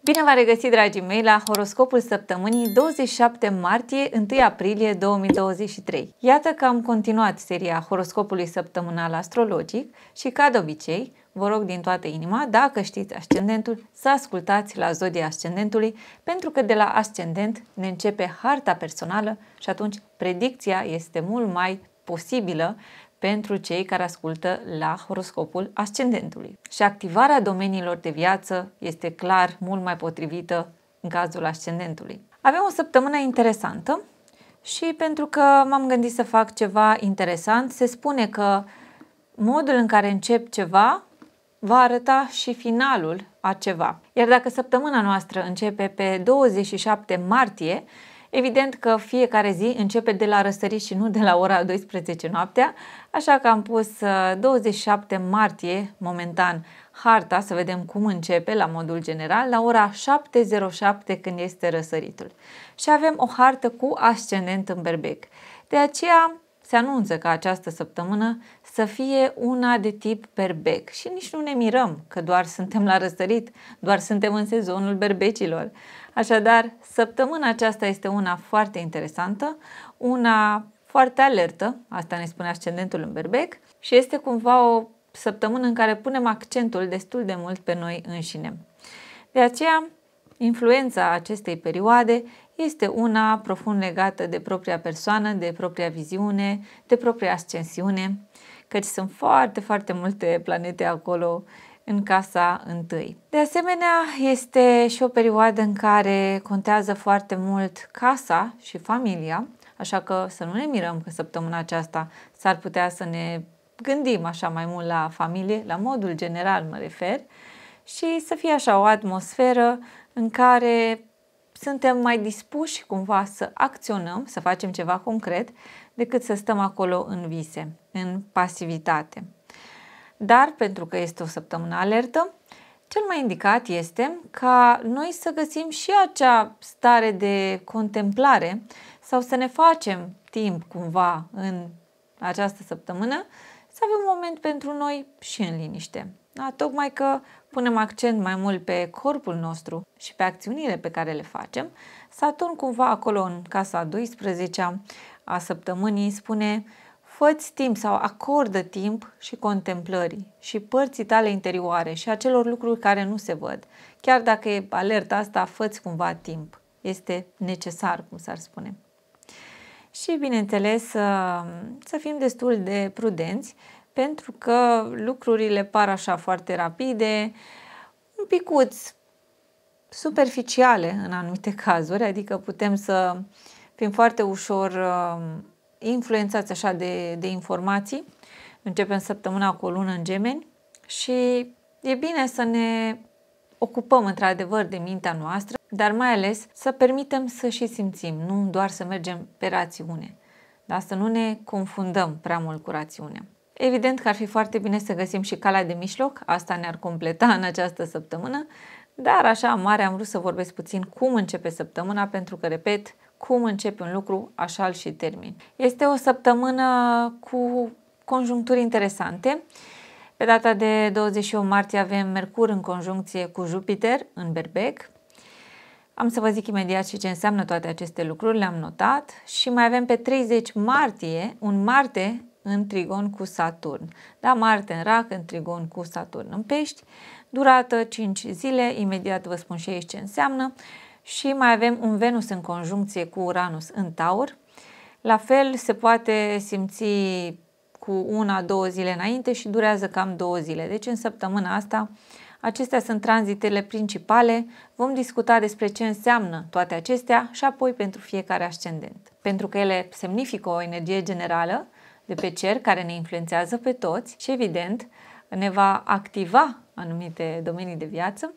Bine v-a regăsit, dragii mei, la horoscopul săptămânii 27 martie 1 aprilie 2023. Iată că am continuat seria horoscopului săptămânal astrologic și, ca de obicei, vă rog din toată inima, dacă știți ascendentul, să ascultați la zodia ascendentului, pentru că de la ascendent ne începe harta personală și atunci predicția este mult mai posibilă pentru cei care ascultă la horoscopul ascendentului. Și activarea domeniilor de viață este clar mult mai potrivită în cazul ascendentului. Avem o săptămână interesantă și pentru că m-am gândit să fac ceva interesant, se spune că modul în care încep ceva va arăta și finalul a ceva. Iar dacă săptămâna noastră începe pe 27 martie, evident că fiecare zi începe de la răsărit și nu de la ora 12 noaptea, așa că am pus 27 martie, momentan, harta, să vedem cum începe la modul general, la ora 7:07 când este răsăritul. Și avem o hartă cu ascendent în berbec. De aceea se anunță ca această săptămână să fie una de tip berbec și nici nu ne mirăm că doar suntem la răsărit, doar suntem în sezonul berbecilor. Așadar, săptămâna aceasta este una foarte interesantă, una foarte alertă, asta ne spune ascendentul în berbec, și este cumva o săptămână în care punem accentul destul de mult pe noi înșine. De aceea, influența acestei perioade este una profund legată de propria persoană, de propria viziune, de propria ascensiune, căci sunt foarte, foarte multe planete acolo în casa întâi. De asemenea, este și o perioadă în care contează foarte mult casa și familia, așa că să nu ne mirăm că săptămâna aceasta s-ar putea să ne gândim așa mai mult la familie, la modul general mă refer, și să fie așa o atmosferă în care suntem mai dispuși cumva să acționăm, să facem ceva concret, decât să stăm acolo în vise, în pasivitate. Dar, pentru că este o săptămână alertă, cel mai indicat este ca noi să găsim și acea stare de contemplare sau să ne facem timp cumva în această săptămână, să avem un moment pentru noi și în liniște. Da? Tocmai că punem accent mai mult pe corpul nostru și pe acțiunile pe care le facem, Saturn cumva acolo în casa 12-a a săptămânii spune: fă-ți timp sau acordă timp și contemplării și părții tale interioare și acelor lucruri care nu se văd. Chiar dacă e alerta asta, fă-ți cumva timp. Este necesar, cum s-ar spune. Și, bineînțeles, să fim destul de prudenți, pentru că lucrurile par așa foarte rapide, un picuț superficiale în anumite cazuri, adică putem să fim foarte ușor influențați așa de informații. Începem săptămâna cu o lună în gemeni și e bine să ne ocupăm într-adevăr de mintea noastră, dar mai ales să permitem să și simțim, nu doar să mergem pe rațiune, dar să nu ne confundăm prea mult cu rațiunea. Evident că ar fi foarte bine să găsim și calea de mijloc, asta ne-ar completa în această săptămână, dar așa mare am vrut să vorbesc puțin cum începe săptămâna, pentru că, repet, cum începe un lucru, așa-l și termin. Este o săptămână cu conjuncturi interesante. Pe data de 28 martie avem Mercur în conjuncție cu Jupiter în berbec. Am să vă zic imediat și ce înseamnă toate aceste lucruri, le-am notat. Și mai avem pe 30 martie un Marte în trigon cu Saturn. Da, Marte în rac, în trigon cu Saturn în pești. Durată 5 zile, imediat vă spun și aici ce înseamnă. Și mai avem un Venus în conjuncție cu Uranus în Taur. La fel se poate simți cu 1-2 zile înainte și durează cam 2 zile. Deci în săptămâna asta acestea sunt tranzitele principale. Vom discuta despre ce înseamnă toate acestea și apoi pentru fiecare ascendent. Pentru că ele semnifică o energie generală de pe cer care ne influențează pe toți și evident ne va activa anumite domenii de viață.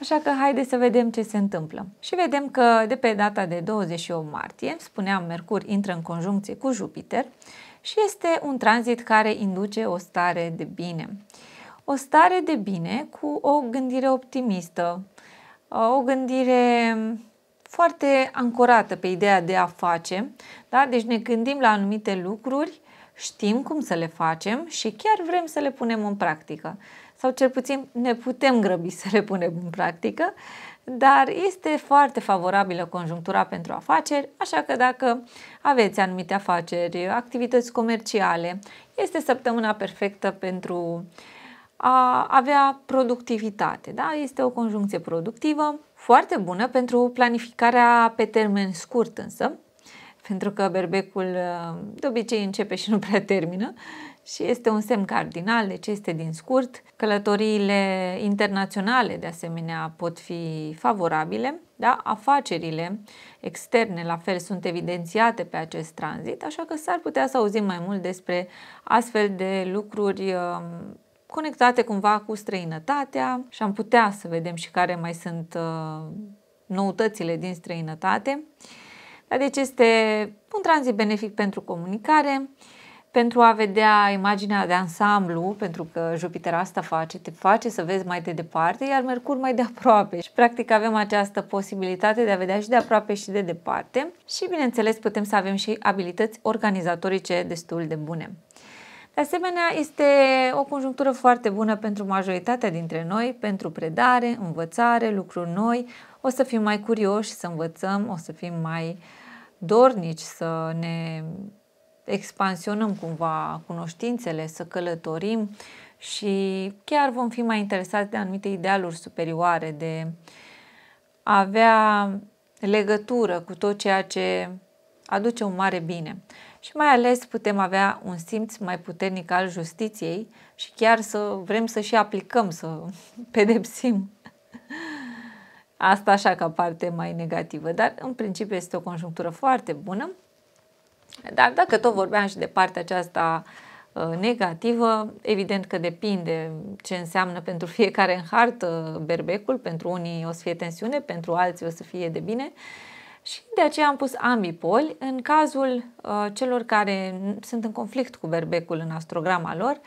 Așa că haideți să vedem ce se întâmplă. Și vedem că de pe data de 28 martie, spuneam, Mercur intră în conjuncție cu Jupiter și este un tranzit care induce o stare de bine. O stare de bine cu o gândire optimistă, o gândire foarte ancorată pe ideea de a face. Da? Deci ne gândim la anumite lucruri, știm cum să le facem și chiar vrem să le punem în practică. sau cel puțin ne putem grăbi să le punem în practică, dar este foarte favorabilă conjunctura pentru afaceri, așa că dacă aveți anumite afaceri, activități comerciale, este săptămâna perfectă pentru a avea productivitate. Da? Este o conjuncție productivă, foarte bună pentru planificarea pe termen scurt însă, pentru că berbecul de obicei începe și nu prea termină și este un semn cardinal, deci este din scurt. Călătoriile internaționale de asemenea pot fi favorabile, da? Afacerile externe la fel sunt evidențiate pe acest tranzit, așa că s-ar putea să auzim mai mult despre astfel de lucruri conectate cumva cu străinătatea și am putea să vedem și care mai sunt noutățile din străinătate. Deci este un tranzit benefic pentru comunicare, pentru a vedea imaginea de ansamblu, pentru că Jupiter asta face, te face să vezi mai de departe, iar Mercur mai de aproape. Și practic avem această posibilitate de a vedea și de aproape și de departe și bineînțeles putem să avem și abilități organizatorice destul de bune. De asemenea, este o conjunctură foarte bună pentru majoritatea dintre noi, pentru predare, învățare, lucruri noi. O să fim mai curioși să învățăm, o să fim mai dornici să ne expansionăm cumva cunoștințele, să călătorim și chiar vom fi mai interesați de anumite idealuri superioare, de a avea legătură cu tot ceea ce aduce un mare bine. Și mai ales putem avea un simț mai puternic al justiției și chiar să vrem să și aplicăm, să pedepsim. Asta așa ca parte mai negativă, dar în principiu este o conjunctură foarte bună. Dar dacă tot vorbeam și de partea aceasta negativă, evident că depinde ce înseamnă pentru fiecare în hartă berbecul, pentru unii o să fie tensiune, pentru alții o să fie de bine. Și de aceea am pus ambii poli. În cazul celor care sunt în conflict cu berbecul în astrograma lor,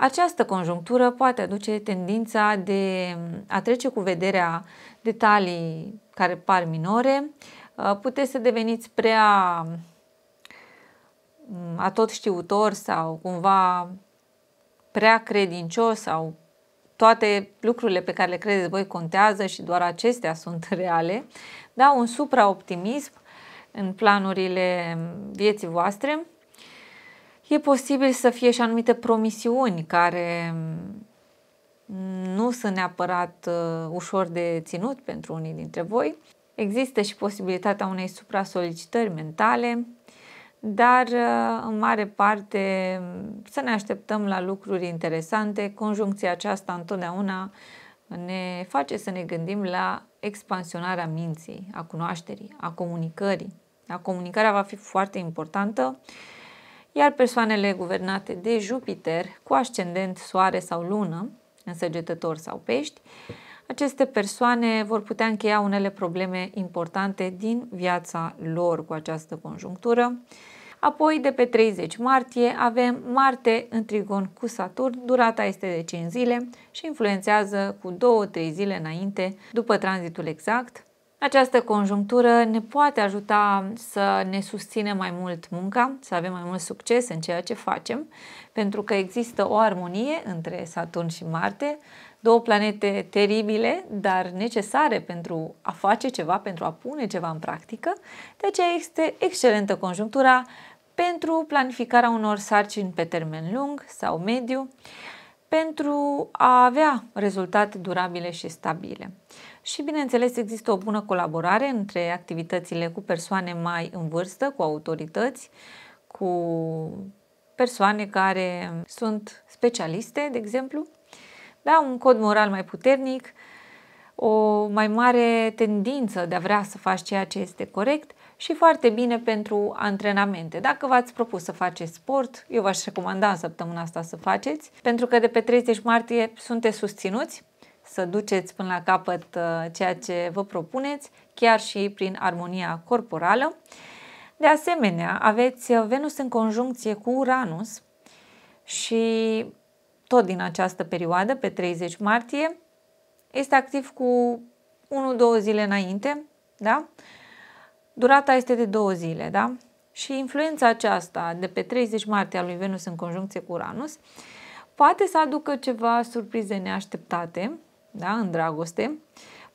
această conjunctură poate aduce tendința de a trece cu vederea detalii care par minore. Puteți să deveniți prea atotștiutor sau cumva prea credincios sau toate lucrurile pe care le credeți voi contează și doar acestea sunt reale. Da, un supraoptimism în planurile vieții voastre. E posibil să fie și anumite promisiuni care nu sunt neapărat ușor de ținut pentru unii dintre voi. Există și posibilitatea unei supra-solicitări mentale, dar în mare parte să ne așteptăm la lucruri interesante. Conjuncția aceasta întotdeauna ne face să ne gândim la expansionarea minții, a cunoașterii, a comunicării. Da? Comunicarea va fi foarte importantă, iar persoanele guvernate de Jupiter, cu ascendent, soare sau lună, în săgetător sau pești, aceste persoane vor putea încheia unele probleme importante din viața lor cu această conjunctură. Apoi, de pe 30 martie, avem Marte în trigon cu Saturn, durata este de 5 zile și influențează cu 2-3 zile înainte, după tranzitul exact. Această conjunctură ne poate ajuta să ne susținem mai mult munca, să avem mai mult succes în ceea ce facem, pentru că există o armonie între Saturn și Marte, două planete teribile, dar necesare pentru a face ceva, pentru a pune ceva în practică. De aceea este excelentă conjunctura pentru planificarea unor sarcini pe termen lung sau mediu, pentru a avea rezultate durabile și stabile. Și bineînțeles există o bună colaborare între activitățile cu persoane mai în vârstă, cu autorități, cu persoane care sunt specialiste, de exemplu. Da, un cod moral mai puternic, o mai mare tendință de a vrea să faci ceea ce este corect și foarte bine pentru antrenamente. Dacă v-ați propus să faceți sport, eu v-aș recomanda în săptămâna asta să faceți, pentru că de pe 30 martie sunteți susținuți să duceți până la capăt ceea ce vă propuneți, chiar și prin armonia corporală. De asemenea, aveți Venus în conjuncție cu Uranus și tot din această perioadă, pe 30 martie, este activ cu 1-2 zile înainte, da? Durata este de 2 zile, da? Și influența aceasta de pe 30 martie a lui Venus în conjuncție cu Uranus poate să aducă ceva surprize neașteptate, da, în dragoste.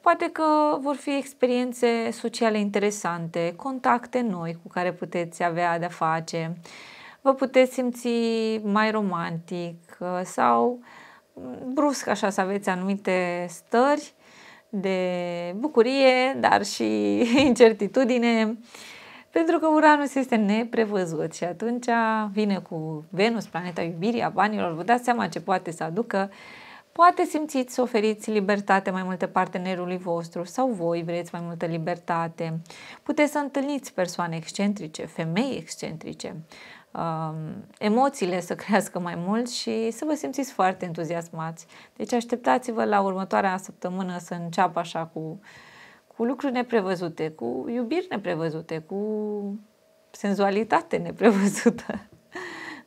Poate că vor fi experiențe sociale interesante, contacte noi cu care puteți avea de-a face, vă puteți simți mai romantic sau brusc așa să aveți anumite stări de bucurie, dar și incertitudine, pentru că Uranus este neprevăzut și atunci vine cu Venus, planeta iubirii, a banilor. Vă dați seama ce poate să aducă. Poate simțiți să oferiți libertate mai multă partenerului vostru sau voi vreți mai multă libertate. Puteți să întâlniți persoane excentrice, femei excentrice, emoțiile să crească mai mult și să vă simțiți foarte entuziasmați. Deci așteptați-vă la următoarea săptămână să înceapă așa cu lucruri neprevăzute, cu iubiri neprevăzute, cu senzualitate neprevăzută.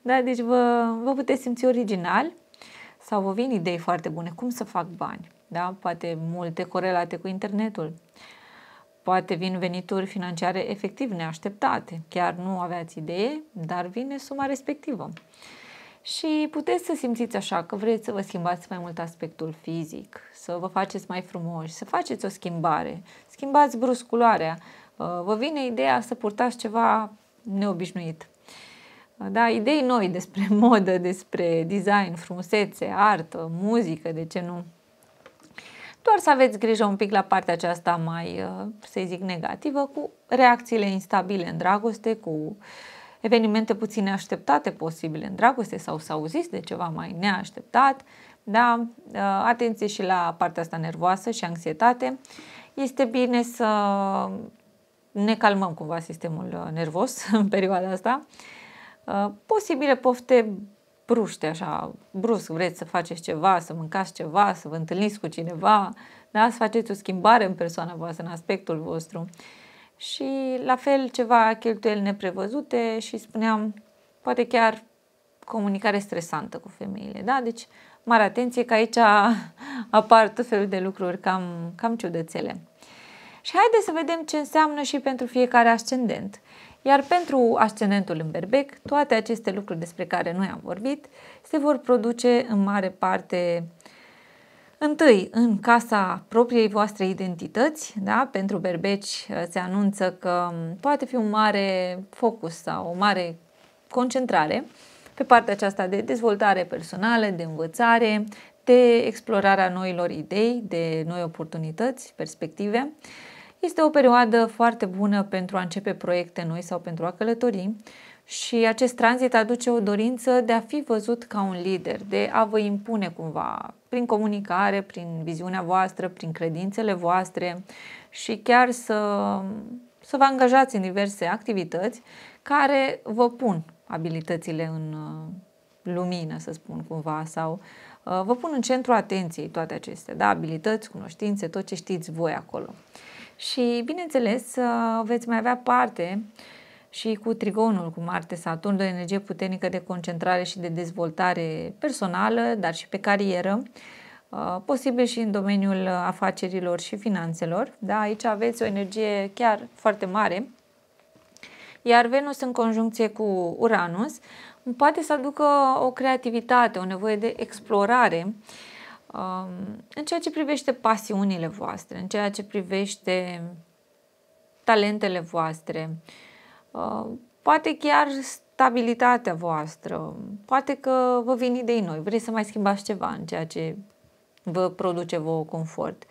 Da, deci vă puteți simți original. Sau vă vin idei foarte bune, cum să fac bani, da? Poate multe corelate cu internetul, poate vin venituri financiare efectiv neașteptate, chiar nu aveați idee, dar vine suma respectivă. Și puteți să simțiți așa că vreți să vă schimbați mai mult aspectul fizic, să vă faceți mai frumoși, să faceți o schimbare, schimbați brusc culoarea, vă vine ideea să purtați ceva neobișnuit. Da, idei noi despre modă, despre design, frumusețe, artă, muzică, de ce nu? Doar să aveți grijă un pic la partea aceasta mai, să-i zic, negativă, cu reacțiile instabile în dragoste, cu evenimente puțin neașteptate posibile în dragoste sau să auziți de ceva mai neașteptat. Da, atenție și la partea asta nervoasă și anxietate. Este bine să ne calmăm cumva sistemul nervos în perioada asta. Posibile pofte bruște, așa, brusc vreți să faceți ceva, să mâncați ceva, să vă întâlniți cu cineva, da? Să faceți o schimbare în persoana voastră, în aspectul vostru. Și la fel ceva cheltuieli neprevăzute și spuneam, poate chiar comunicare stresantă cu femeile, da? Deci mare atenție că aici apar tot felul de lucruri cam ciudățele. Și haideți să vedem ce înseamnă și pentru fiecare ascendent. Iar pentru ascendentul în berbec, toate aceste lucruri despre care noi am vorbit se vor produce în mare parte întâi în casa propriei voastre identități. Da? Pentru berbeci se anunță că poate fi un mare focus sau o mare concentrare pe partea aceasta de dezvoltare personală, de învățare, de explorarea noilor idei, de noi oportunități, perspective. Este o perioadă foarte bună pentru a începe proiecte noi sau pentru a călători și acest tranzit aduce o dorință de a fi văzut ca un lider, de a vă impune cumva prin comunicare, prin viziunea voastră, prin credințele voastre și chiar să vă angajați în diverse activități care vă pun abilitățile în lumină, să spun cumva, sau vă pun în centrul atenției toate acestea, da? Abilități, cunoștințe, tot ce știți voi acolo. Și, bineînțeles, veți mai avea parte și cu trigonul, cu Marte-Saturn, de o energie puternică de concentrare și de dezvoltare personală, dar și pe carieră, posibil și în domeniul afacerilor și finanțelor. Da, aici aveți o energie chiar foarte mare. Iar Venus, în conjuncție cu Uranus, poate să aducă o creativitate, o nevoie de explorare, în ceea ce privește pasiunile voastre, în ceea ce privește talentele voastre, poate chiar stabilitatea voastră, poate că vă vin idei noi, vreți să mai schimbați ceva în ceea ce vă produce vouă confort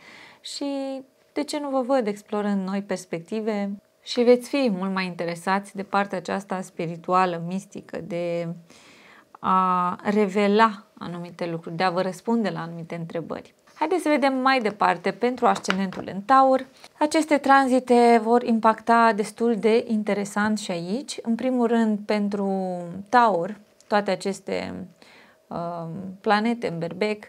și de ce nu vă văd explorând noi perspective și veți fi mult mai interesați de partea aceasta spirituală, mistică, de a revela anumite lucruri, de a vă răspunde la anumite întrebări. Haideți să vedem mai departe pentru ascendentul în Taur. Aceste tranzite vor impacta destul de interesant și aici. În primul rând, pentru Taur, toate aceste planete în berbec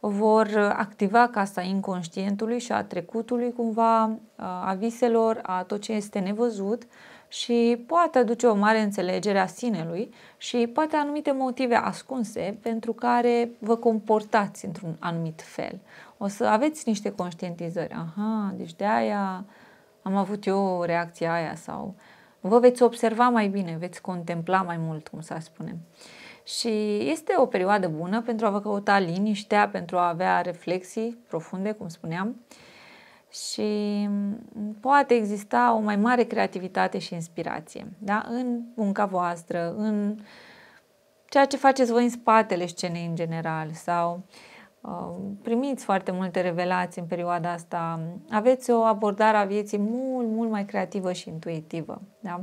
vor activa casa inconștientului și a trecutului, cumva, a viselor, a tot ce este nevăzut și poate aduce o mare înțelegere a sinelui și poate anumite motive ascunse pentru care vă comportați într-un anumit fel. O să aveți niște conștientizări. Aha, deci de aia am avut eu reacția aia sau vă veți observa mai bine, veți contempla mai mult, cum să spunem. Și este o perioadă bună pentru a vă căuta liniștea, pentru a avea reflexii profunde, cum spuneam, și poate exista o mai mare creativitate și inspirație, da? În munca voastră, în ceea ce faceți voi în spatele scenei în general, sau primiți foarte multe revelații în perioada asta, aveți o abordare a vieții mult, mult mai creativă și intuitivă. Da?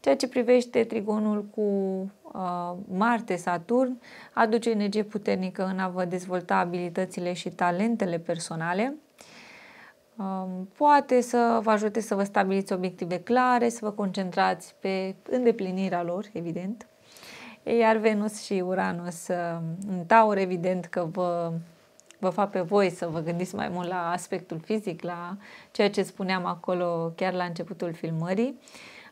Ceea ce privește trigonul cu Marte-Saturn aduce energie puternică în a vă dezvolta abilitățile și talentele personale. Poate să vă ajute să vă stabiliți obiective clare, să vă concentrați pe îndeplinirea lor, evident. Iar Venus și Uranus în Taur, evident că vă fac pe voi să vă gândiți mai mult la aspectul fizic, la ceea ce spuneam acolo chiar la începutul filmării.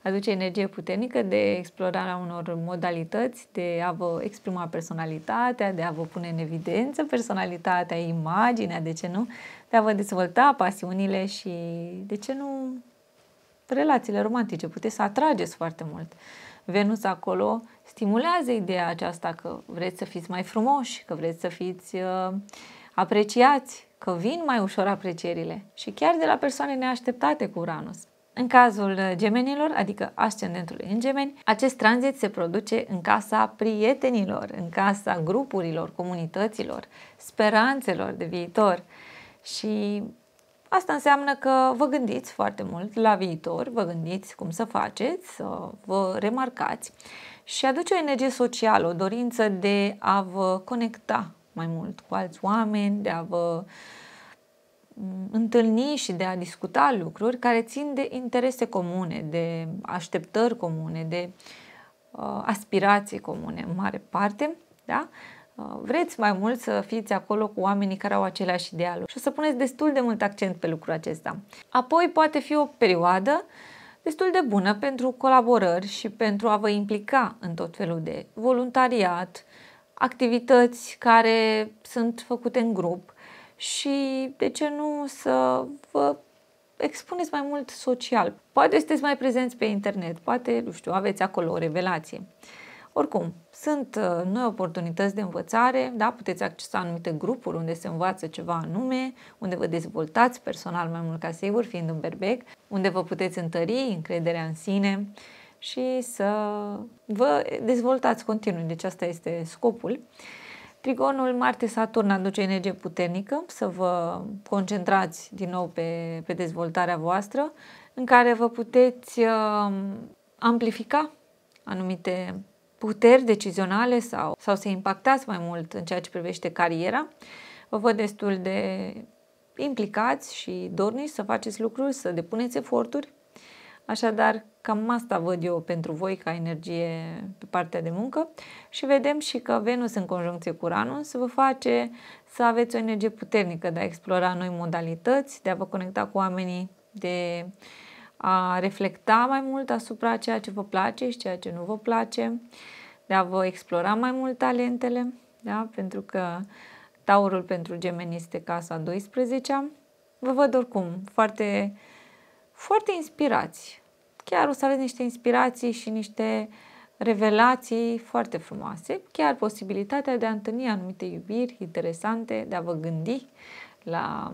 Aduce energie puternică de explorarea unor modalități, de a vă exprima personalitatea, de a vă pune în evidență personalitatea, imaginea, de ce nu, de a vă dezvolta pasiunile și, de ce nu, relațiile romantice. Puteți să atrageți foarte mult. Venus acolo stimulează ideea aceasta că vreți să fiți mai frumoși, că vreți să fiți apreciați, că vin mai ușor aprecierile și chiar de la persoane neașteptate cu Uranus. În cazul gemenilor, adică ascendentului în gemeni, acest tranzit se produce în casa prietenilor, în casa grupurilor, comunităților, speranțelor de viitor. Și asta înseamnă că vă gândiți foarte mult la viitor, vă gândiți cum să faceți, să vă remarcați și aduce o energie socială, o dorință de a vă conecta mai mult cu alți oameni, de a vă întâlni și de a discuta lucruri care țin de interese comune, de așteptări comune, de aspirații comune în mare parte, da? Vreți mai mult să fiți acolo cu oamenii care au aceleași idealuri și o să puneți destul de mult accent pe lucrul acesta. Apoi poate fi o perioadă destul de bună pentru colaborări și pentru a vă implica în tot felul de voluntariat, activități care sunt făcute în grup și, de ce nu, să vă expuneți mai mult social. Poate sunteți mai prezenți pe internet, poate, nu știu, aveți acolo o revelație. Oricum, sunt noi oportunități de învățare, da? Puteți accesa anumite grupuri unde se învață ceva anume, unde vă dezvoltați personal mai mult ca sigur, fiind un berbec, unde vă puteți întări încrederea în sine și să vă dezvoltați continuu. Deci asta este scopul. Trigonul Marte-Saturn aduce energie puternică, să vă concentrați din nou pe dezvoltarea voastră, în care vă puteți amplifica anumite puteri decizionale sau să impactați mai mult în ceea ce privește cariera. Vă văd destul de implicați și dorniți să faceți lucruri, să depuneți eforturi. Așadar, cam asta văd eu pentru voi ca energie pe partea de muncă și vedem și că Venus în conjuncție cu Uranus vă face să aveți o energie puternică de a explora noi modalități, de a vă conecta cu oamenii, de a reflecta mai mult asupra ceea ce vă place și ceea ce nu vă place, de a vă explora mai mult talentele, da? Pentru că Taurul pentru Gemeni este casa 12-a. Vă văd oricum foarte, foarte inspirați. Chiar o să aveți niște inspirații și niște revelații foarte frumoase, chiar posibilitatea de a întâlni anumite iubiri interesante, de a vă gândi la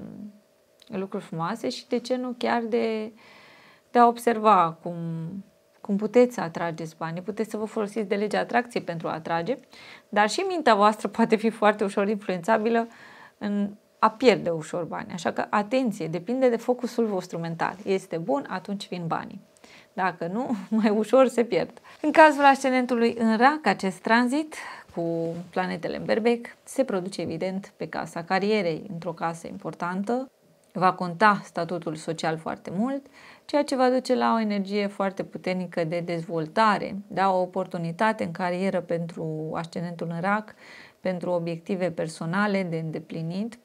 lucruri frumoase și, de ce nu, chiar de a observa cum puteți să atrageți banii, puteți să vă folosiți de legea atracției pentru a atrage, dar și mintea voastră poate fi foarte ușor influențabilă în a pierde ușor bani. Așa că, atenție, depinde de focusul vostru mental. Este bun, atunci vin banii. Dacă nu, mai ușor se pierd. În cazul ascendentului în Rac, acest tranzit cu planetele în berbec se produce, evident, pe casa carierei, într-o casă importantă. Va conta statutul social foarte mult, ceea ce va duce la o energie foarte puternică de dezvoltare, da? O oportunitate în carieră pentru ascendentul în Rac, pentru obiective personale de îndeplinit.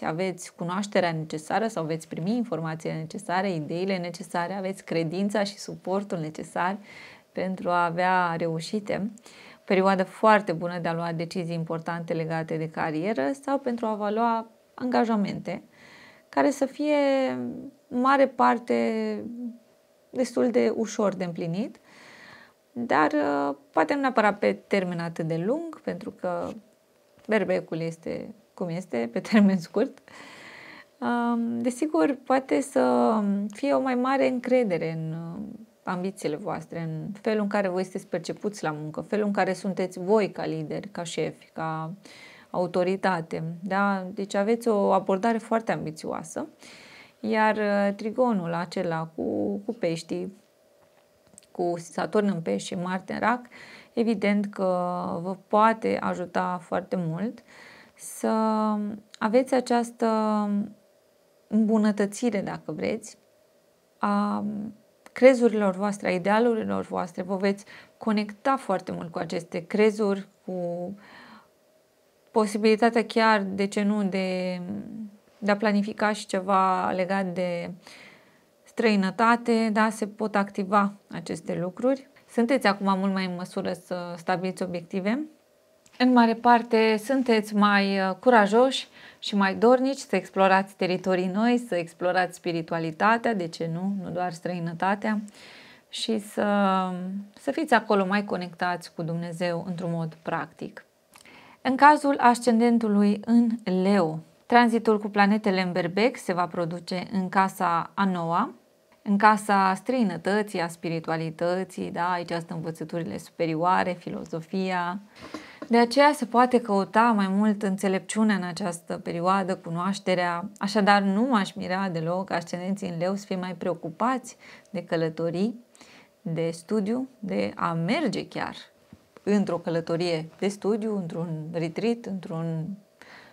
Aveți cunoașterea necesară sau veți primi informațiile necesare, ideile necesare, aveți credința și suportul necesar pentru a avea reușite. Perioadă foarte bună de a lua decizii importante legate de carieră sau pentru a vă lua angajamente care să fie în mare parte destul de ușor de împlinit. dar poate nu neapărat pe termen atât de lung, pentru că berbecul este cum este, pe termen scurt. Desigur, poate să fie o mai mare încredere în ambițiile voastre, în felul în care voi sunteți percepuți la muncă, felul în care sunteți voi ca lideri, ca șefi, ca autoritate. Da? Deci aveți o abordare foarte ambițioasă, iar trigonul acela cu peștii, cu Saturn în pești și Marte în rac, evident că vă poate ajuta foarte mult să aveți această îmbunătățire, dacă vreți, a crezurilor voastre, a idealurilor voastre. Vă veți conecta foarte mult cu aceste crezuri, cu posibilitatea chiar, de ce nu, de a planifica și ceva legat de străinătate, da, se pot activa aceste lucruri. Sunteți acum mult mai în măsură să stabiliți obiective. În mare parte sunteți mai curajoși și mai dornici să explorați teritorii noi, să explorați spiritualitatea, de ce nu, nu doar străinătatea, și să fiți acolo mai conectați cu Dumnezeu într-un mod practic. În cazul ascendentului în Leu, tranzitul cu planetele în berbec se va produce în casa a noua, în casa străinătății, a spiritualității, da? Aici sunt învățăturile superioare, filozofia. De aceea se poate căuta mai mult înțelepciune în această perioadă, cunoașterea. Așadar, nu m-aș mira deloc ascendenții în Leu să fie mai preocupați de călătorii, de studiu, de a merge chiar într-o călătorie de studiu, într-un retreat, într-un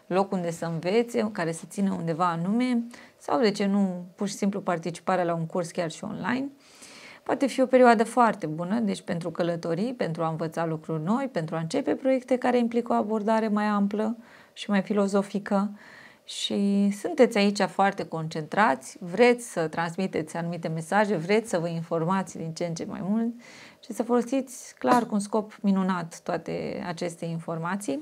loc unde să învețe, care se ține undeva anume, sau, de ce nu, pur și simplu participarea la un curs chiar și online. Poate fi o perioadă foarte bună, deci pentru călătorii, pentru a învăța lucruri noi, pentru a începe proiecte care implică o abordare mai amplă și mai filozofică, și sunteți aici foarte concentrați, vreți să transmiteți anumite mesaje, vreți să vă informați din ce în ce mai mult și să folosiți clar cu un scop minunat toate aceste informații.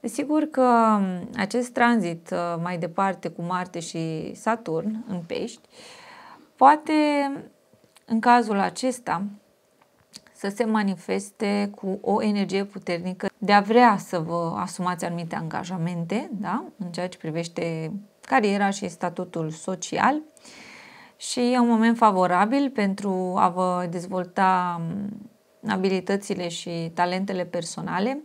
Desigur că acest tranzit mai departe cu Marte și Saturn în pești poate, în cazul acesta, să se manifeste cu o energie puternică de a vrea să vă asumați anumite angajamente, da? În ceea ce privește cariera și statutul social, și e un moment favorabil pentru a vă dezvolta abilitățile și talentele personale.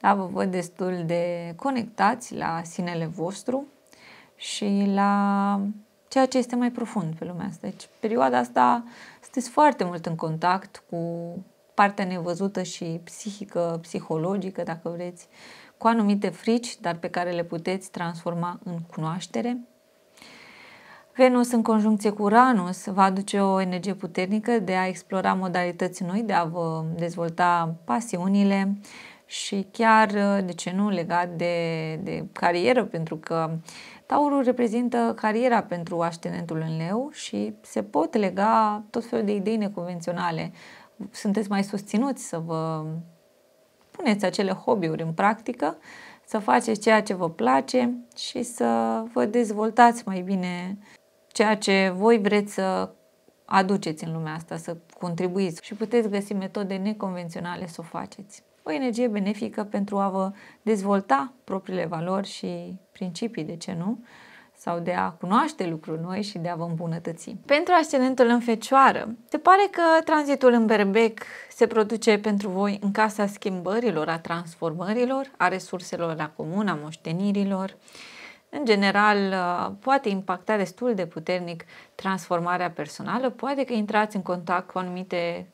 Da, vă văd destul de conectați la sinele vostru și la ceea ce este mai profund pe lumea asta. Deci, perioada asta sunteți foarte mult în contact cu partea nevăzută și psihică, psihologică, dacă vreți, cu anumite frici, dar pe care le puteți transforma în cunoaștere. Venus în conjuncție cu Uranus va aduce o energie puternică de a explora modalități noi, de a vă dezvolta pasiunile, și chiar, de ce nu, legat de carieră, pentru că Taurul reprezintă cariera pentru ascendentul în Leu și se pot lega tot felul de idei neconvenționale. Sunteți mai susținuți să vă puneți acele hobby-uri în practică, să faceți ceea ce vă place și să vă dezvoltați mai bine ceea ce voi vreți să aduceți în lumea asta, să contribuiți, și puteți găsi metode neconvenționale să o faceți. O energie benefică pentru a vă dezvolta propriile valori și principii, de ce nu, sau de a cunoaște lucruri noi și de a vă îmbunătăți. Pentru ascendentul în Fecioară, se pare că tranzitul în berbec se produce pentru voi în casa schimbărilor, a transformărilor, a resurselor la comun, a moștenirilor. În general, poate impacta destul de puternic transformarea personală, poate că intrați în contact cu anumite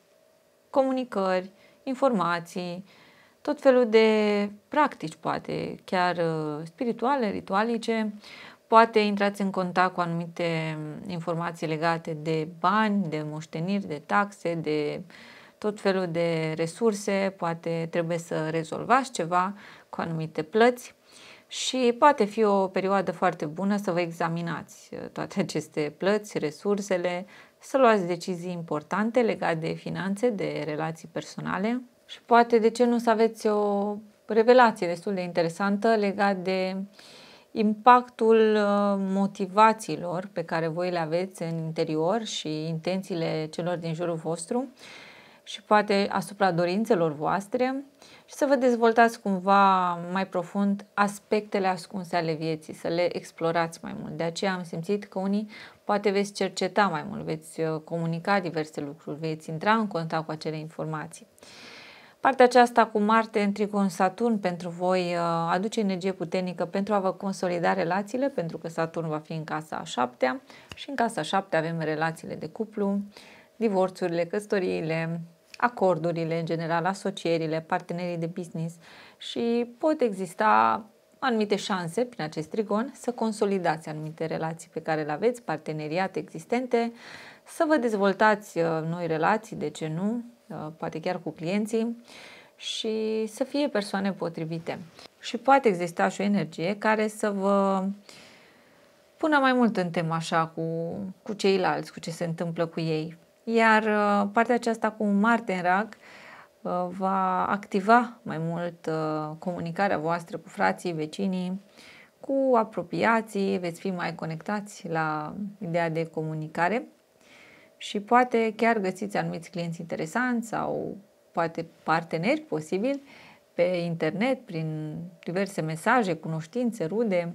comunicări, informații, tot felul de practici, poate chiar spirituale, ritualice, poate intrați în contact cu anumite informații legate de bani, de moșteniri, de taxe, de tot felul de resurse, poate trebuie să rezolvați ceva cu anumite plăți și poate fi o perioadă foarte bună să vă examinați toate aceste plăți, resursele, să luați decizii importante legate de finanțe, de relații personale și poate, de ce nu, să aveți o revelație destul de interesantă legată de impactul motivațiilor pe care voi le aveți în interior și intențiile celor din jurul vostru și poate asupra dorințelor voastre și să vă dezvoltați cumva mai profund aspectele ascunse ale vieții, să le explorați mai mult. De aceea am simțit că unii poate veți cerceta mai mult, veți comunica diverse lucruri, veți intra în contact cu acele informații. Partea aceasta cu Marte în trigon Saturn pentru voi aduce energie puternică pentru a vă consolida relațiile, pentru că Saturn va fi în casa a 7-a și în casa a 7-a avem relațiile de cuplu, divorțurile, căsătoriile, acordurile, în general, asocierile, partenerii de business și pot exista anumite șanse prin acest trigon să consolidați anumite relații pe care le aveți, parteneriate existente, să vă dezvoltați noi relații, de ce nu, poate chiar cu clienții și să fie persoane potrivite. Și poate exista și o energie care să vă pună mai mult în temă așa cu ceilalți, cu ce se întâmplă cu ei. Iar partea aceasta cu Marte în Rac va activa mai mult comunicarea voastră cu frații, vecinii, cu apropiații, veți fi mai conectați la ideea de comunicare și poate chiar găsiți anumiți clienți interesanți sau poate parteneri posibil pe internet, prin diverse mesaje, cunoștințe, rude.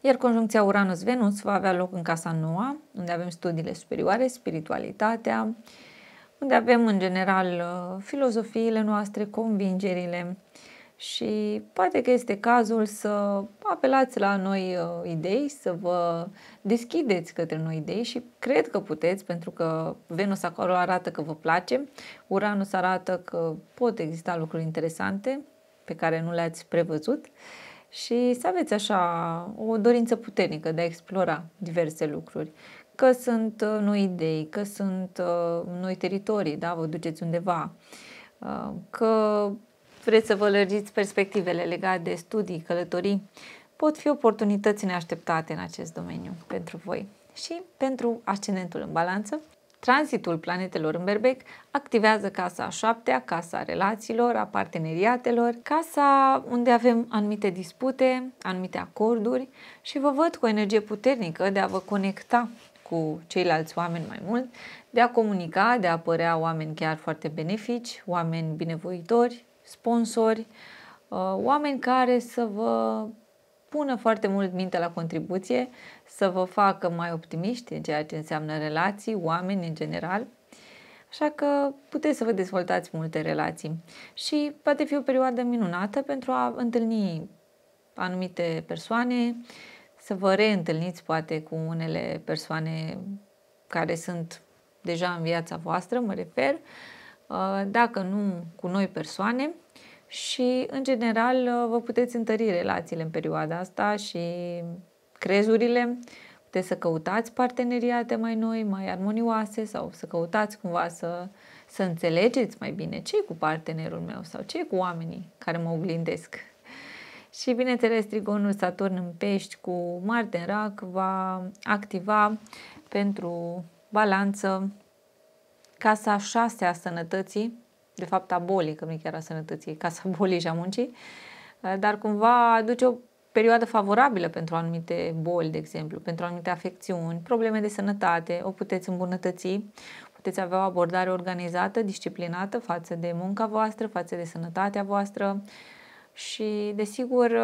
Iar conjuncția Uranus-Venus va avea loc în casa 9, unde avem studiile superioare, spiritualitatea, unde avem în general filozofiile noastre, convingerile și poate că este cazul să apelați la noi idei, să vă deschideți către noi idei și cred că puteți, pentru că Venus acolo arată că vă place, Uranus arată că pot exista lucruri interesante pe care nu le-ați prevăzut și să aveți așa o dorință puternică de a explora diverse lucruri. Că sunt noi idei, că sunt noi teritorii, da? Vă duceți undeva, că vreți să vă lărgiți perspectivele legate de studii, călătorii. Pot fi oportunități neașteptate în acest domeniu pentru voi. Și pentru ascendentul în Balanță, tranzitul planetelor în Berbec activează casa a 7-a, casa a relațiilor, a parteneriatelor, casa unde avem anumite dispute, anumite acorduri și vă văd cu o energie puternică de a vă conecta cu ceilalți oameni mai mult, de a comunica, de a apărea oameni chiar foarte benefici, oameni binevoitori, sponsori, oameni care să vă pună foarte mult mintea la contribuție, să vă facă mai optimiști în ceea ce înseamnă relații, oameni în general. Așa că puteți să vă dezvoltați multe relații și poate fi o perioadă minunată pentru a întâlni anumite persoane, să vă reîntâlniți poate cu unele persoane care sunt deja în viața voastră, mă refer, dacă nu cu noi persoane. Și, în general, vă puteți întări relațiile în perioada asta și crezurile. Puteți să căutați parteneriate mai noi, mai armonioase sau să căutați cumva să înțelegeți mai bine ce e cu partenerul meu sau ce e cu oamenii care mă oglindesc. Și, bineînțeles, trigonul Saturn în Pești cu Marte în Rac va activa pentru Balanță casa 6-a sănătății, de fapt a bolii, că nu e chiar a sănătății, casa bolii și a muncii, dar cumva aduce o perioadă favorabilă pentru anumite boli, de exemplu, pentru anumite afecțiuni, probleme de sănătate, o puteți îmbunătăți, puteți avea o abordare organizată, disciplinată față de munca voastră, față de sănătatea voastră și, desigur,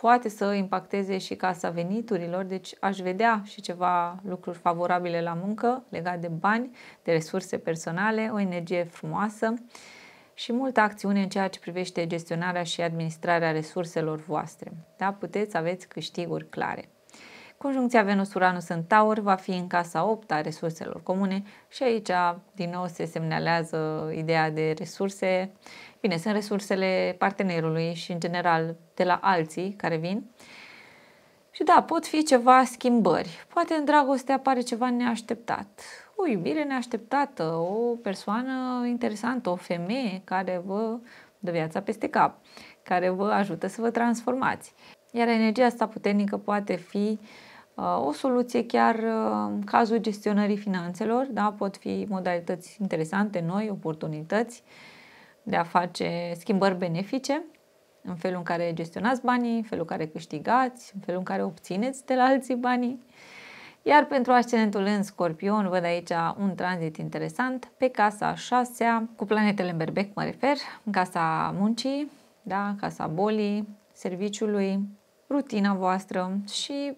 poate să impacteze și casa veniturilor, deci aș vedea și ceva lucruri favorabile la muncă, legate de bani, de resurse personale, o energie frumoasă și multă acțiune în ceea ce privește gestionarea și administrarea resurselor voastre. Da? Puteți aveți câștiguri clare. Conjuncția Venus-Uranus în Taur va fi în casa 8-a a resurselor comune și aici din nou se semnalează ideea de resurse. Bine, sunt resursele partenerului și în general de la alții care vin. Și da, pot fi ceva schimbări. Poate în dragoste apare ceva neașteptat. O iubire neașteptată, o persoană interesantă, o femeie care vă dă viața peste cap, care vă ajută să vă transformați. Iar energia asta puternică poate fi o soluție chiar în cazul gestionării finanțelor, da? Pot fi modalități interesante, noi, oportunități de a face schimbări benefice în felul în care gestionați banii, în felul în care câștigați, în felul în care obțineți de la alții banii. Iar pentru ascendentul în Scorpion văd aici un tranzit interesant pe casa 6-a, cu planetele în berbec mă refer, în casa muncii, da, casa bolii, serviciului, rutina voastră și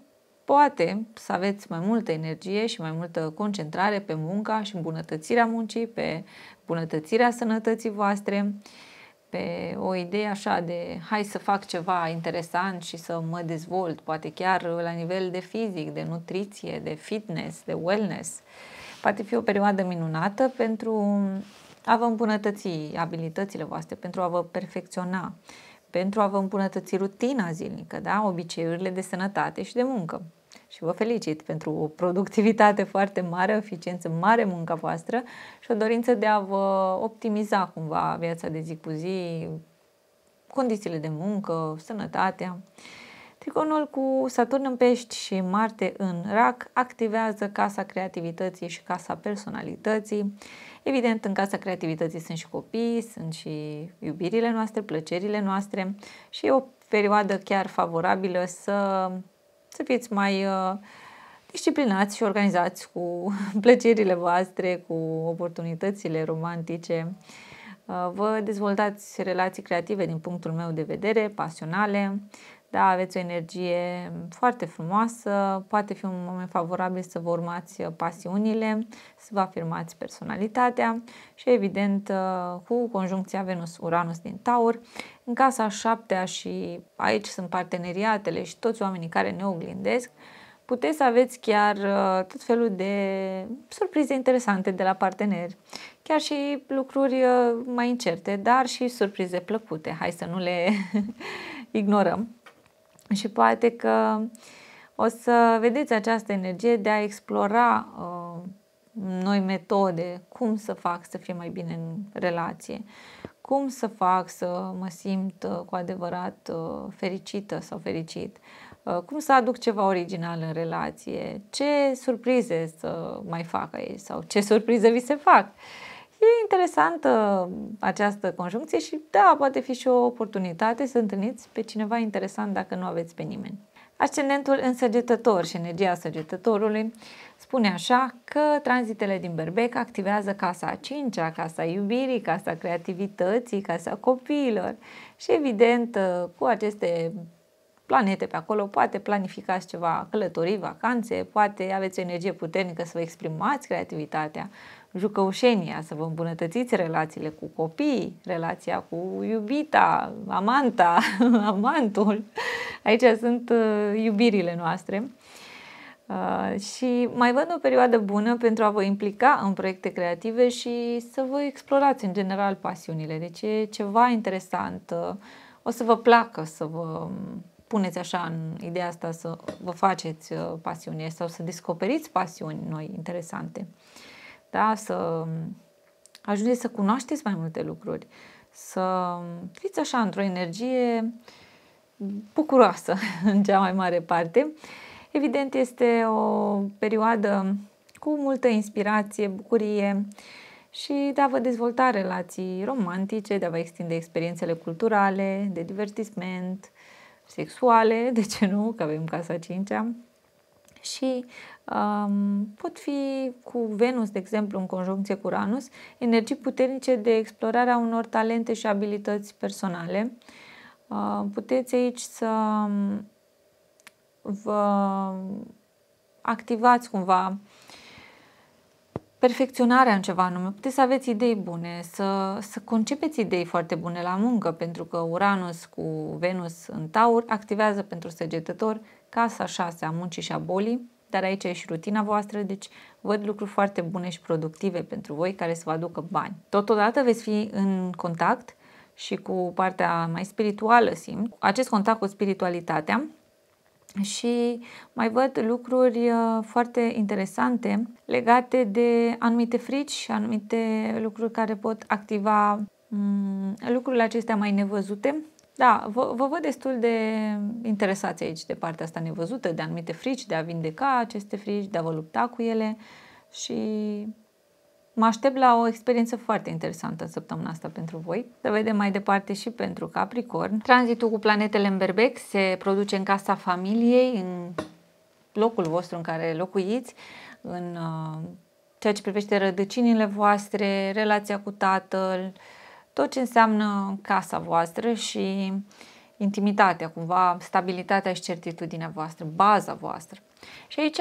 poate să aveți mai multă energie și mai multă concentrare pe munca și îmbunătățirea muncii, pe îmbunătățirea sănătății voastre, pe o idee așa de hai să fac ceva interesant și să mă dezvolt, poate chiar la nivel de fizic, de nutriție, de fitness, de wellness. Poate fi o perioadă minunată pentru a vă îmbunătăți abilitățile voastre, pentru a vă perfecționa, pentru a vă îmbunătăți rutina zilnică, da? Obiceiurile de sănătate și de muncă. Și vă felicit pentru o productivitate foarte mare, o eficiență mare munca voastră și o dorință de a vă optimiza cumva viața de zi cu zi, condițiile de muncă, sănătatea. Trigonul cu Saturn în Pești și Marte în Rac activează casa creativității și casa personalității. Evident, în casa creativității sunt și copii, sunt și iubirile noastre, plăcerile noastre și e o perioadă chiar favorabilă să fiți mai disciplinați și organizați cu plăcerile voastre, cu oportunitățile romantice. Vă dezvoltați relații creative din punctul meu de vedere, pasionale. Da, aveți o energie foarte frumoasă, poate fi un moment favorabil să vă urmați pasiunile, să vă afirmați personalitatea și evident cu conjuncția Venus-Uranus din Taur, în casa 7-a și aici sunt parteneriatele și toți oamenii care ne oglindesc, puteți să aveți chiar tot felul de surprize interesante de la parteneri, chiar și lucruri mai incerte, dar și surprize plăcute, hai să nu le ignorăm. Și poate că o să vedeți această energie de a explora noi metode, cum să fac să fie mai bine în relație, cum să fac să mă simt cu adevărat fericită sau fericit, cum să aduc ceva original în relație, ce surprize să mai fac aici sau ce surprize vi se fac. E interesantă această conjuncție și da, poate fi și o oportunitate să întâlniți pe cineva interesant dacă nu aveți pe nimeni. Ascendentul în Săgetător și energia Săgetătorului spune așa că tranzitele din berbec activează casa 5-a, casa iubirii, casa creativității, casa copiilor și evident cu aceste planete pe acolo, poate planificați ceva, călătorii, vacanțe, poate aveți o energie puternică să vă exprimați creativitatea, jucăușenia, să vă îmbunătățiți relațiile cu copiii, relația cu iubita, amanta, amantul. Aici sunt iubirile noastre. Și mai văd o perioadă bună pentru a vă implica în proiecte creative și să vă explorați în general pasiunile. Deci e ceva interesant. O să vă placă să vă puneți așa în ideea asta să vă faceți pasiune sau să descoperiți pasiuni noi interesante. Da? Să ajungeți să cunoașteți mai multe lucruri, să fiți așa într-o energie bucuroasă în cea mai mare parte. Evident, este o perioadă cu multă inspirație, bucurie și de a vă dezvolta relații romantice, de a vă extinde experiențele culturale, de divertisment, sexuale, de ce nu, că avem casa 5-a. Și pot fi cu Venus, de exemplu, în conjuncție cu Uranus, energii puternice de explorarea unor talente și abilități personale. Puteți aici să vă activați cumva perfecționarea în ceva anume, puteți să aveți idei bune, să concepeți idei foarte bune la muncă, pentru că Uranus cu Venus în Taur activează pentru Săgetător casa 6 a muncii și a bolii, dar aici e și rutina voastră, deci văd lucruri foarte bune și productive pentru voi care să vă aducă bani. Totodată veți fi în contact și cu partea mai spirituală, simt, acest contact cu spiritualitatea. Și mai văd lucruri foarte interesante legate de anumite frici și anumite lucruri care pot activa lucrurile acestea mai nevăzute. Da, vă văd destul de interesați aici de partea asta nevăzută, de anumite frici, de a vindeca aceste frici, de a vă lupta cu ele și mă aștept la o experiență foarte interesantă în săptămâna asta pentru voi. Să vedem mai departe și pentru Capricorn. Tranzitul cu planetele în berbec se produce în casa familiei, în locul vostru în care locuiți, în ceea ce privește rădăcinile voastre, relația cu tatăl, tot ce înseamnă casa voastră și intimitatea, cumva stabilitatea și certitudinea voastră, baza voastră. Și aici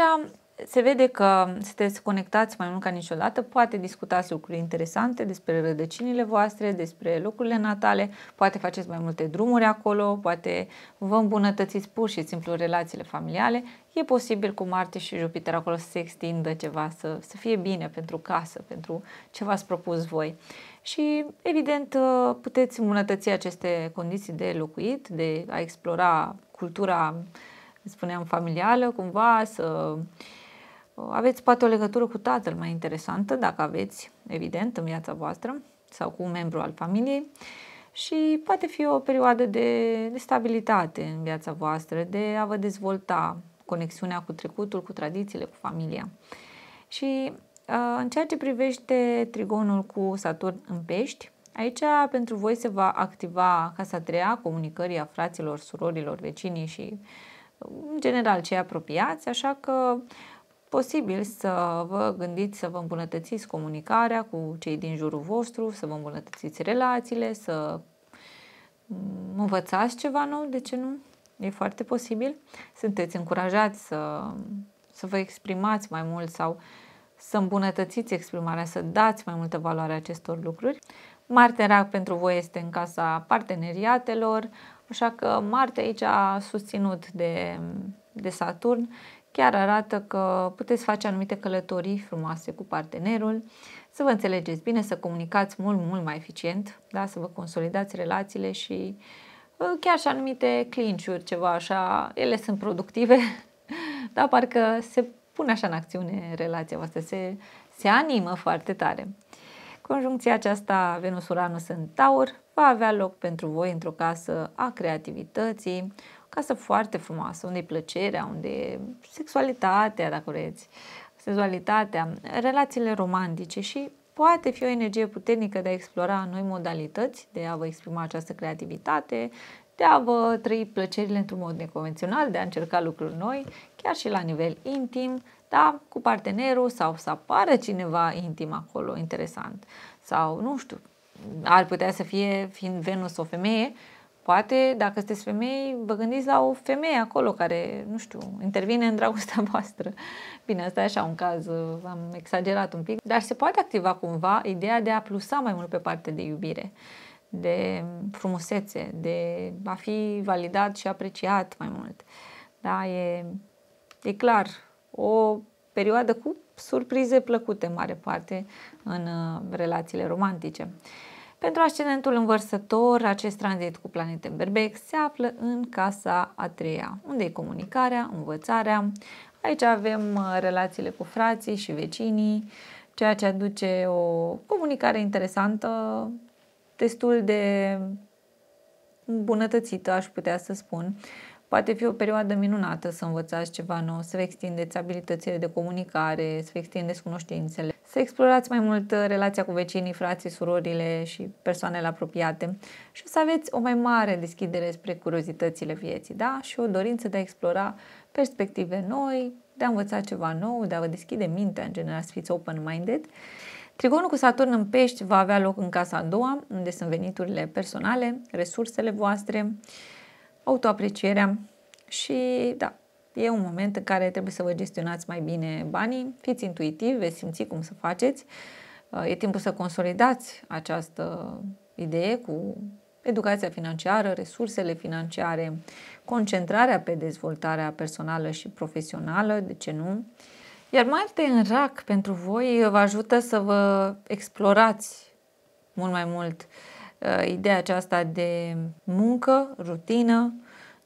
se vede că sunteți conectați mai mult ca niciodată, poate discutați lucruri interesante despre rădăcinile voastre, despre locurile natale, poate faceți mai multe drumuri acolo, poate vă îmbunătățiți pur și simplu relațiile familiale. E posibil cu Marte și Jupiter acolo să se extindă ceva, să fie bine pentru casă, pentru ce v-ați propus voi. Și evident puteți îmbunătăți aceste condiții de locuit, de a explora cultura, spuneam, familială, cumva să aveți poate o legătură cu tatăl mai interesantă, dacă aveți, evident, în viața voastră, sau cu un membru al familiei. Și poate fi o perioadă de stabilitate în viața voastră, de a vă dezvolta conexiunea cu trecutul, cu tradițiile, cu familia. Și în ceea ce privește trigonul cu Saturn în Pești, aici pentru voi se va activa casa treia, comunicării a fraților, surorilor, vecinii și în general cei apropiați, așa că posibil să vă gândiți să vă îmbunătățiți comunicarea cu cei din jurul vostru, să vă îmbunătățiți relațiile, să învățați ceva nou, de ce nu? E foarte posibil. Sunteți încurajați să vă exprimați mai mult sau să îmbunătățiți exprimarea, să dați mai multă valoare acestor lucruri. Marte în Rac pentru voi este în casa parteneriatelor, așa că Marte aici susținut de Saturn chiar arată că puteți face anumite călătorii frumoase cu partenerul, să vă înțelegeți bine, să comunicați mult mai eficient, da? Să vă consolidați relațiile și chiar și anumite clinciuri, ceva așa, ele sunt productive, dar parcă se pune așa în acțiune relația voastră, se animă foarte tare. Conjuncția aceasta Venus-Uranus în Taur va avea loc pentru voi într-o casă a creativității, o casă foarte frumoasă, unde e plăcerea, unde e sexualitatea, dacă vreți, sexualitatea, relațiile romantice și poate fi o energie puternică de a explora noi modalități, de a vă exprima această creativitate, de a vă trăi plăcerile într-un mod neconvențional, de a încerca lucruri noi, chiar și la nivel intim, da, cu partenerul sau să apară cineva intim acolo, interesant. Sau, nu știu, ar putea să fie, fiind Venus o femeie, poate, dacă sunteți femei, vă gândiți la o femeie acolo care, nu știu, intervine în dragostea voastră. Bine, asta e așa un caz, am exagerat un pic, dar se poate activa cumva ideea de a plusa mai mult pe partea de iubire, de frumusețe, de a fi validat și apreciat mai mult. Da, e clar, o perioadă cu surprize plăcute, în mare parte, în relațiile romantice. Pentru ascendentul învărsător, acest tranzit cu planete în berbec se află în casa a treia, unde e comunicarea, învățarea. Aici avem relațiile cu frații și vecinii, ceea ce aduce o comunicare interesantă, destul de îmbunătățită, aș putea să spun. Poate fi o perioadă minunată să învățați ceva nou, să vă extindeți abilitățile de comunicare, să vă extindeți cunoștințele, să explorați mai mult relația cu vecinii, frații, surorile și persoanele apropiate și să aveți o mai mare deschidere spre curiozitățile vieții, da? Și o dorință de a explora perspective noi, de a învăța ceva nou, de a vă deschide mintea, în general, să fiți open-minded. Trigonul cu Saturn în Pești va avea loc în casa a doua, unde sunt veniturile personale, resursele voastre, autoaprecierea și, da, e un moment în care trebuie să vă gestionați mai bine banii, fiți intuitivi, veți simți cum să faceți. E timpul să consolidați această idee cu educația financiară, resursele financiare, concentrarea pe dezvoltarea personală și profesională, de ce nu? Iar Marte în Rac pentru voi vă ajută să vă explorați mult mai mult ideea aceasta de muncă, rutină,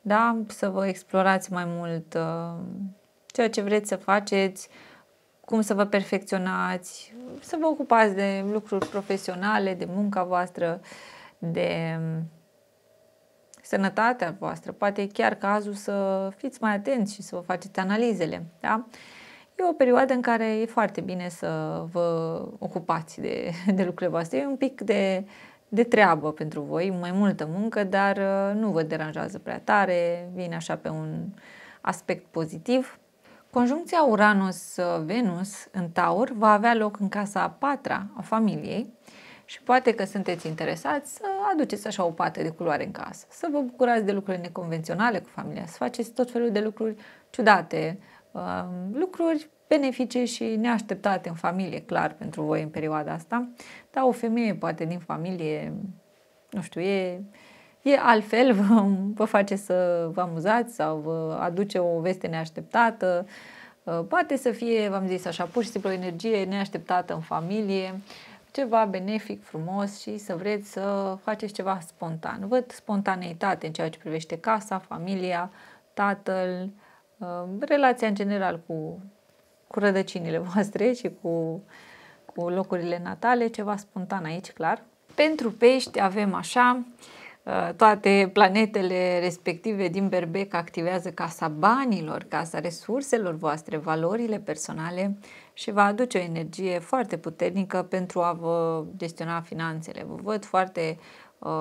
da? Să vă explorați mai mult ceea ce vreți să faceți, cum să vă perfecționați, să vă ocupați de lucruri profesionale, de munca voastră, de sănătatea voastră. Poate e chiar cazul să fiți mai atenți și să vă faceți analizele, da? E o perioadă în care e foarte bine să vă ocupați de lucrurile voastre. E un pic de treabă pentru voi, mai multă muncă, dar nu vă deranjează prea tare, vine așa pe un aspect pozitiv. Conjuncția Uranus-Venus în Taur va avea loc în casa a patra a familiei și poate că sunteți interesați să aduceți așa o pată de culoare în casă, să vă bucurați de lucruri neconvenționale cu familia, să faceți tot felul de lucruri ciudate, lucruri benefice și neașteptate în familie, clar, pentru voi în perioada asta. Dar o femeie poate din familie, nu știu, e altfel, vă face să vă amuzați sau vă aduce o veste neașteptată. Poate să fie, v-am zis așa, pur și simplu o energie neașteptată în familie, ceva benefic, frumos și să vreți să faceți ceva spontan. Văd spontaneitate în ceea ce privește casa, familia, tatăl, relația în general cu rădăcinile voastre și cu locurile natale, ceva spontan aici, clar. Pentru pești avem așa, toate planetele respective din berbec activează casa banilor, casa resurselor voastre, valorile personale și va aduce o energie foarte puternică pentru a vă gestiona finanțele. Vă văd foarte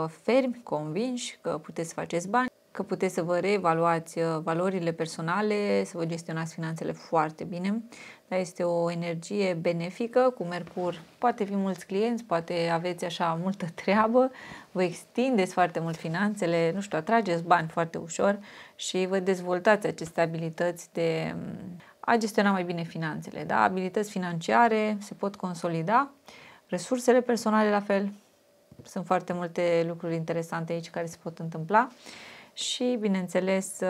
fermi, convinși că puteți să faceți bani, că puteți să vă reevaluați valorile personale, să vă gestionați finanțele foarte bine, dar este o energie benefică cu Mercur. Poate fi mulți clienți, poate aveți așa multă treabă, vă extindeți foarte mult finanțele, nu știu, atrageți bani foarte ușor și vă dezvoltați aceste abilități de a gestiona mai bine finanțele. Da? Abilități financiare se pot consolida, resursele personale la fel, sunt foarte multe lucruri interesante aici care se pot întâmpla. Și, bineînțeles,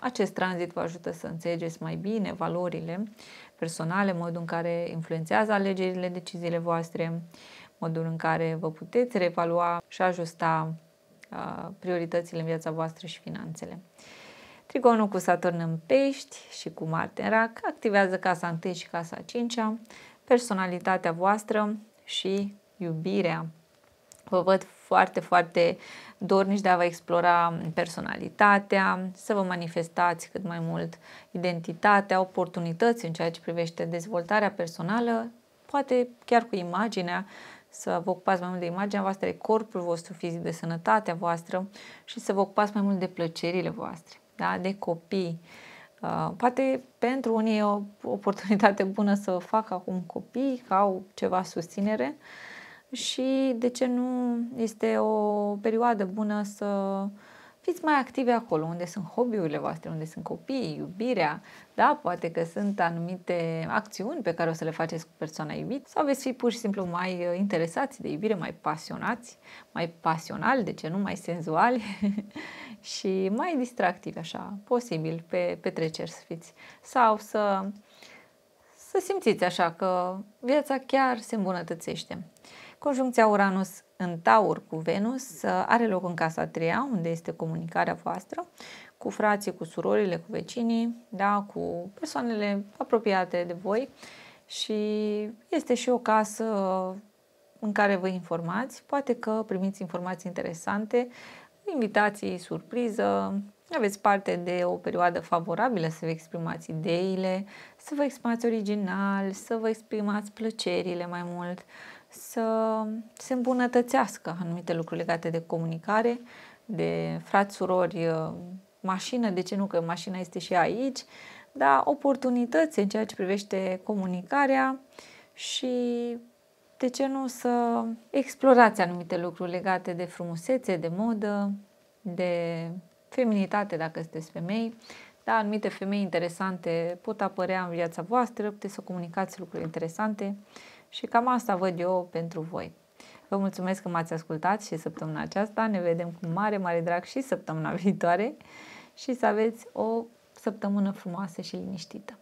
acest tranzit vă ajută să înțelegeți mai bine valorile personale, modul în care influențează alegerile, deciziile voastre, modul în care vă puteți reevalua și ajusta prioritățile în viața voastră și finanțele. Trigonul cu Saturn în Pești și cu Marte în Rac activează casa 1 și casa 5-a, personalitatea voastră și iubirea. Vă văd foarte, foarte dornici de a vă explora personalitatea, să vă manifestați cât mai mult identitatea, oportunități în ceea ce privește dezvoltarea personală, poate chiar cu imaginea, să vă ocupați mai mult de imaginea voastră, de corpul vostru fizic, de sănătatea voastră și să vă ocupați mai mult de plăcerile voastre, da? De copii. Poate pentru unii e o oportunitate bună să facă acum copii, că au ceva susținere. Și de ce nu este o perioadă bună să fiți mai active acolo unde sunt hobby-urile voastre, unde sunt copiii, iubirea, da? Poate că sunt anumite acțiuni pe care o să le faceți cu persoana iubită sau veți fi pur și simplu mai interesați de iubire, mai pasionați, mai pasionali, de ce nu, mai senzuali și mai distractivi, așa, posibil, pe petreceri să fiți sau să simțiți așa că viața chiar se îmbunătățește. Conjuncția Uranus în Taur cu Venus are loc în casa 3-a, unde este comunicarea voastră cu frații, cu surorile, cu vecinii, da, cu persoanele apropiate de voi și este și o casă în care vă informați, poate că primiți informații interesante, invitații surpriză, aveți parte de o perioadă favorabilă să vă exprimați ideile, să vă exprimați original, să vă exprimați plăcerile mai mult, să se îmbunătățească anumite lucruri legate de comunicare, de frați, surori, mașină, de ce nu, că mașina este și aici, dar oportunități în ceea ce privește comunicarea și de ce nu să explorați anumite lucruri legate de frumusețe, de modă, de feminitate dacă sunteți femei, da, anumite femei interesante pot apărea în viața voastră, puteți să comunicați lucruri interesante. Și cam asta văd eu pentru voi. Vă mulțumesc că m-ați ascultat și săptămâna aceasta. Ne vedem cu mare, mare drag și săptămâna viitoare și să aveți o săptămână frumoasă și liniștită.